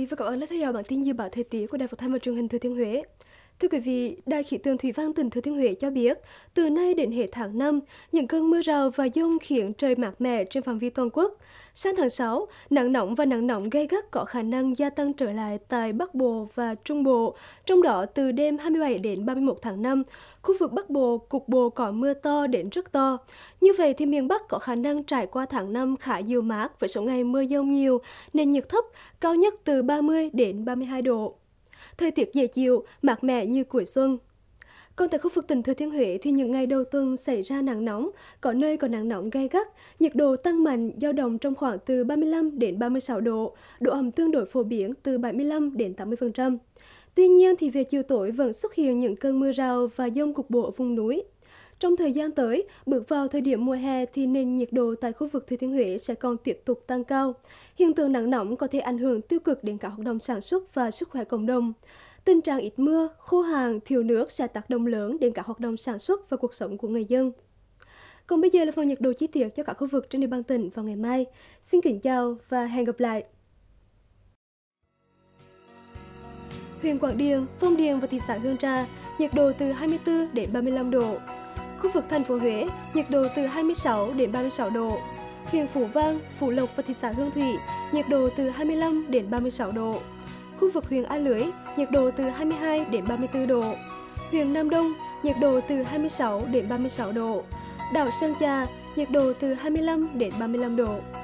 vị và các bạn đã theo dõi bản tin dự báo thời tiết của Đài Phát thanh và Truyền hình Thừa Thiên Huế. Thưa quý vị, Đài khí tượng Thủy Văn tỉnh Thừa Thiên Huế cho biết, từ nay đến hết tháng 5, những cơn mưa rào và dông khiến trời mát mẻ trên phạm vi toàn quốc. Sang tháng 6, nắng nóng và nắng nóng gay gắt có khả năng gia tăng trở lại tại Bắc Bộ và Trung Bộ. Trong đó, từ đêm 27 đến 31 tháng 5, khu vực Bắc Bộ cục bộ có mưa to đến rất to. Như vậy thì miền Bắc có khả năng trải qua tháng 5 khá dịu mát với số ngày mưa dông nhiều, nền nhiệt thấp, cao nhất từ 30 đến 32 độ. Thời tiết dễ chịu, mát mẻ như cuối xuân. Còn tại khu vực tỉnh Thừa Thiên Huế thì những ngày đầu tuần xảy ra nắng nóng, có nơi có nắng nóng gay gắt, nhiệt độ tăng mạnh, dao động trong khoảng từ 35 đến 36 độ, độ ẩm tương đối phổ biến từ 75 đến 80%. Tuy nhiên thì về chiều tối vẫn xuất hiện những cơn mưa rào và dông cục bộ vùng núi. Trong thời gian tới, bước vào thời điểm mùa hè thì nền nhiệt độ tại khu vực Thừa Thiên Huế sẽ còn tiếp tục tăng cao. Hiện tượng nắng nóng có thể ảnh hưởng tiêu cực đến cả hoạt động sản xuất và sức khỏe cộng đồng. Tình trạng ít mưa, khô hạn, thiếu nước sẽ tác động lớn đến cả hoạt động sản xuất và cuộc sống của người dân. Còn bây giờ là phần nhiệt độ chi tiết cho cả khu vực trên địa bàn tỉnh vào ngày mai. Xin kính chào và hẹn gặp lại! Huyện Quảng Điền, Phong Điền và thị xã Hương Trà, nhiệt độ từ 24 đến 35 độ. Khu vực thành phố Huế, nhiệt độ từ 26 đến 36 độ. Huyện Phú Vang, Phủ Lộc và thị xã Hương Thủy, nhiệt độ từ 25 đến 36 độ. Khu vực huyện An Lưới, nhiệt độ từ 22 đến 34 độ. Huyện Nam Đông, nhiệt độ từ 26 đến 36 độ. Đảo Sơn Trà, nhiệt độ từ 25 đến 35 độ.